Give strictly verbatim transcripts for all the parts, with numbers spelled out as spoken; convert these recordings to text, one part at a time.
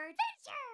for adventure!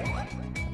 What?